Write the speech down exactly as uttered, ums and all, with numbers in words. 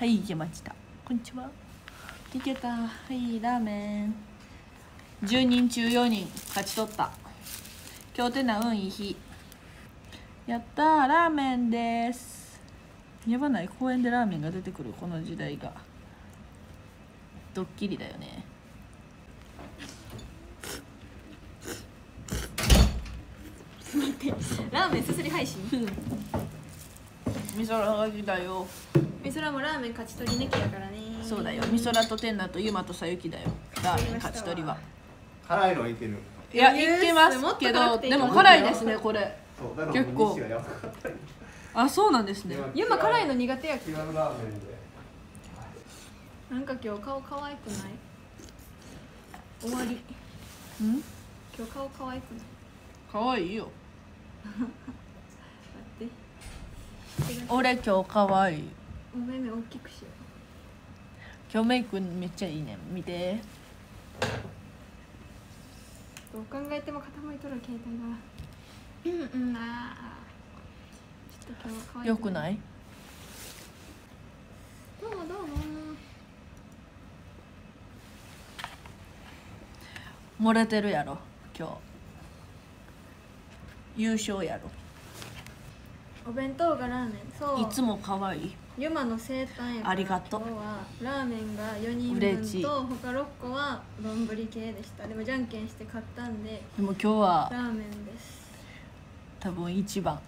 はい、行けました。こんにちは。行けた。はい、ラーメン。じゅうにんちゅうよにん勝ち取った。今日てな運いい日。やったー、ラーメンです。やばない、公園でラーメンが出てくるこの時代が。ドッキリだよね。待って、ラーメンすすり配信。みそらが来たよ。みそらもラーメン勝ち取り抜きやからね。そうだよ、みそらとてんなとゆまとさゆきだよ。ラーメン勝ち取りは辛いのいける。いや、いけますけど、でも辛いですね、これ結構。あ、そうなんですね。ゆま辛いの苦手やけど、なんか今日顔可愛くない？終わり。うん？今日顔可愛くない？可愛いよ。待って。俺今日可愛い。お目目大きくしよう。今日メイクめっちゃいいね。見て。どう考えても傾いとる携帯が。うんうんな。ちょっと今日可愛い。よくない？どうもどうも。漏れてるやろ、今日優勝やろ。お弁当がラーメン。そういつも可愛いゆまの生誕やから、ありがとう。今日はラーメンがよにんぶんと他ろっこは丼系でした。でもじゃんけんして買ったんで、でも今日はラーメンです。多分一番